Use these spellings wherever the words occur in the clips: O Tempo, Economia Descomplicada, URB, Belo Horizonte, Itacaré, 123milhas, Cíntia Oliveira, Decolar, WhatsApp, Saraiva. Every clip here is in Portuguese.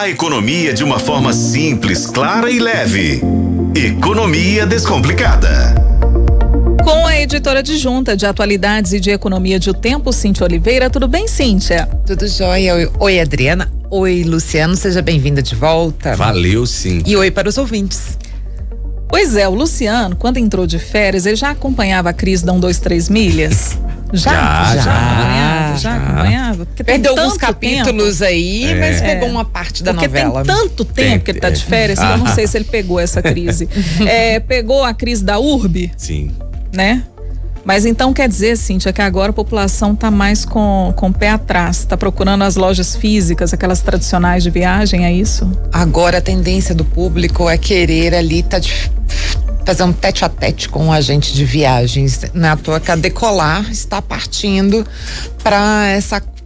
A economia de uma forma simples, clara e leve. Economia Descomplicada. Com a editora adjunta de Atualidades e de Economia de O Tempo, Cíntia Oliveira. Tudo bem, Cíntia? Tudo jóia. Oi, Adriana. Oi, Luciano. Seja bem-vinda de volta. Valeu, Cíntia. E oi para os ouvintes. Pois é, o Luciano, quando entrou de férias, ele já acompanhava a crise da 123milhas? Já acompanhava. Perdeu alguns capítulos aí, mas pegou uma parte da novela. Porque tem tanto tempo que ele tá de férias, que eu não sei se ele pegou essa crise. Pegou a crise da URB? Sim. Né? Mas então quer dizer, Cíntia, que agora a população tá mais com o pé atrás, tá procurando as lojas físicas, aquelas tradicionais de viagem, é isso? Agora a tendência do público é querer ali fazer um tete-a-tete com um agente de viagens. Não é à toa que a Decolar está partindo para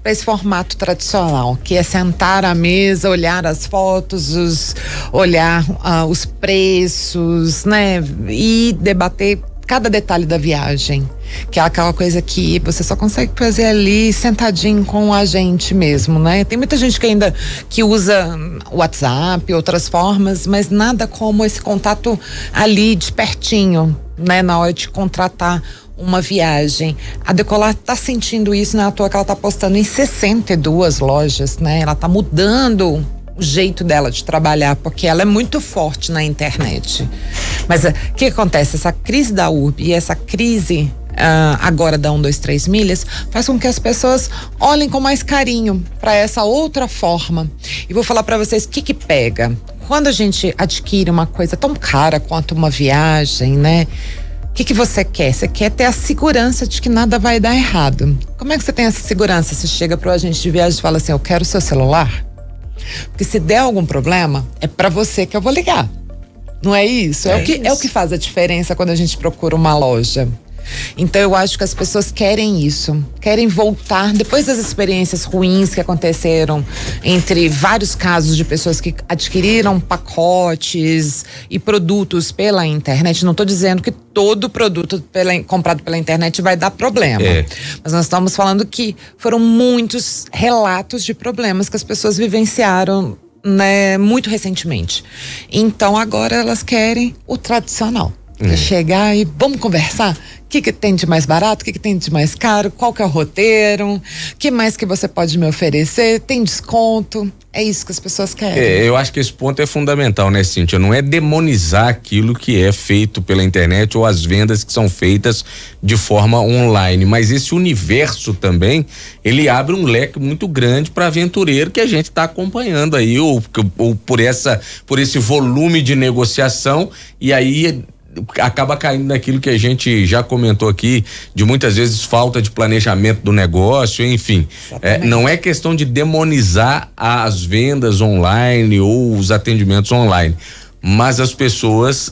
esse formato tradicional, que é sentar à mesa, olhar as fotos, olhar os preços, né? E debater cada detalhe da viagem, que é aquela coisa que você só consegue fazer ali sentadinho com a gente mesmo, né? Tem muita gente que ainda usa WhatsApp, outras formas, mas nada como esse contato ali de pertinho, né? Na hora de contratar uma viagem. A Decolar tá sentindo isso, não é à toa que ela tá postando em 62 lojas, né? Ela tá mudando o jeito dela de trabalhar, porque ela é muito forte na internet. Mas o que acontece? Essa crise da URB e essa crise agora da 123milhas faz com que as pessoas olhem com mais carinho para essa outra forma. E vou falar para vocês o que pega. Quando a gente adquire uma coisa tão cara quanto uma viagem, né? O que você quer? Você quer ter a segurança de que nada vai dar errado. Como é que você tem essa segurança? Você chega para o agente de viagem e fala assim: eu quero o seu celular? Porque se der algum problema, é pra você que eu vou ligar. Não é isso? É o que faz a diferença quando a gente procura uma loja. Então eu acho que as pessoas querem isso, querem voltar, depois das experiências ruins que aconteceram, entre vários casos de pessoas que adquiriram pacotes e produtos pela internet. Não tô dizendo que todo produto comprado pela internet vai dar problema. Mas nós estamos falando que foram muitos relatos de problemas que as pessoas vivenciaram, né, muito recentemente. Então agora elas querem o tradicional. Chegar e vamos conversar. O que tem de mais barato, o que tem de mais caro, qual que é o roteiro, que mais que você pode me oferecer, tem desconto. É isso que as pessoas querem. Eu acho que esse ponto é fundamental, né, Cíntia? Não é demonizar aquilo que é feito pela internet ou as vendas que são feitas de forma online, mas esse universo também, ele abre um leque muito grande para aventureiro que a gente está acompanhando aí, ou por esse volume de negociação, e aí acaba caindo naquilo que a gente já comentou aqui, de muitas vezes falta de planejamento do negócio, enfim. Não é questão de demonizar as vendas online ou os atendimentos online, mas as pessoas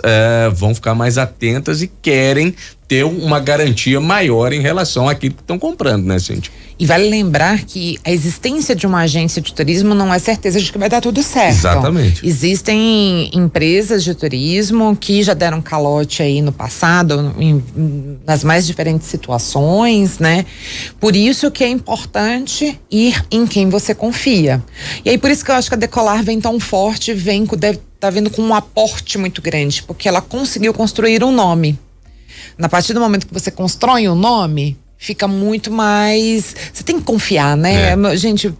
vão ficar mais atentas e querem ter uma garantia maior em relação àquilo que estão comprando, né, Cíntia? E vale lembrar que a existência de uma agência de turismo não é certeza de que vai dar tudo certo. Exatamente. Existem empresas de turismo que já deram calote aí no passado, nas mais diferentes situações, né? Por isso que é importante ir em quem você confia. E aí por isso que eu acho que a Decolar vem tão forte, tá vindo com um aporte muito grande, porque ela conseguiu construir um nome. A partir do momento que você constrói um nome, fica muito mais... Você tem que confiar, né? Gente,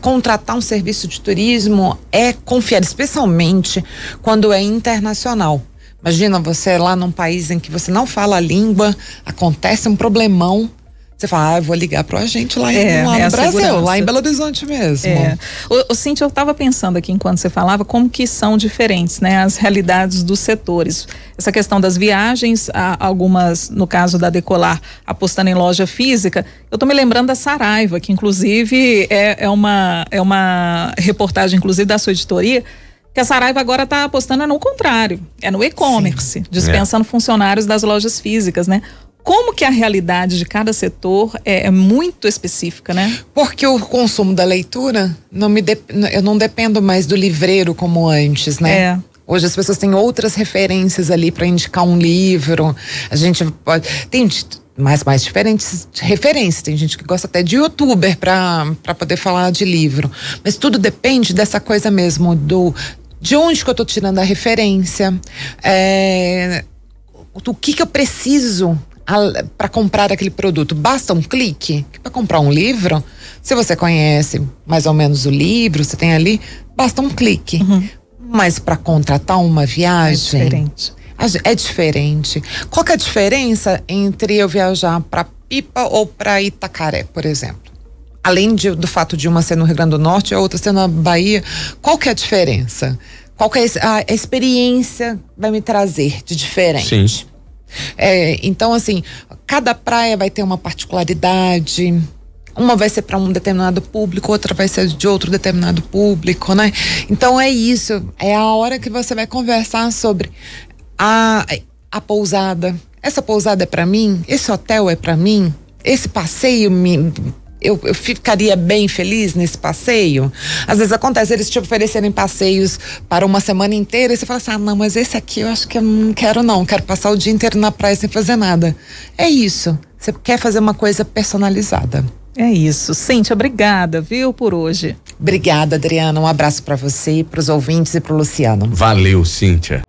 contratar um serviço de turismo é confiar, especialmente quando é internacional. Imagina você lá num país em que você não fala a língua, acontece um problemão, você fala: eu vou ligar pro agente lá no Brasil, segurança. Lá em Belo Horizonte mesmo. Cíntia, eu tava pensando aqui enquanto você falava, como que são diferentes, né, as realidades dos setores. Essa questão das viagens, algumas, no caso da Decolar, apostando em loja física. Eu tô me lembrando da Saraiva, que inclusive é uma reportagem, inclusive, da sua editoria, que a Saraiva agora está apostando no contrário, no e-commerce, dispensando funcionários das lojas físicas, né? Como que a realidade de cada setor é muito específica, né? Porque o consumo da leitura, eu não dependo mais do livreiro como antes, né? Hoje as pessoas têm outras referências ali para indicar um livro. A gente pode... Tem mas mais diferentes referências. Tem gente que gosta até de youtuber para poder falar de livro. Mas tudo depende dessa coisa mesmo de onde que eu tô tirando a referência, o que eu preciso para comprar aquele produto. Basta um clique? Para comprar um livro, se você conhece mais ou menos o livro, você tem ali, basta um clique. Uhum. Mas para contratar uma viagem é diferente. É diferente. Qual que é a diferença entre eu viajar para Pipa ou para Itacaré, por exemplo? Além do fato de uma ser no Rio Grande do Norte e a outra ser na Bahia, qual que é a diferença? Qual que é a experiência vai me trazer de diferente? Sim. Então, assim, cada praia vai ter uma particularidade. Uma vai ser para um determinado público, outra vai ser de outro determinado público, né? Então é isso, é a hora que você vai conversar sobre a pousada. Essa pousada é para mim? Esse hotel é para mim? Esse passeio eu ficaria bem feliz nesse passeio? Às vezes acontece eles te oferecerem passeios para uma semana inteira e você fala assim, ah, não, mas esse aqui eu acho que eu não quero, não, quero passar o dia inteiro na praia sem fazer nada. É isso, você quer fazer uma coisa personalizada. É isso, Cíntia, obrigada, viu, por hoje. Obrigada, Adriana, um abraço para você, para os ouvintes e para o Luciano. Valeu, Cíntia.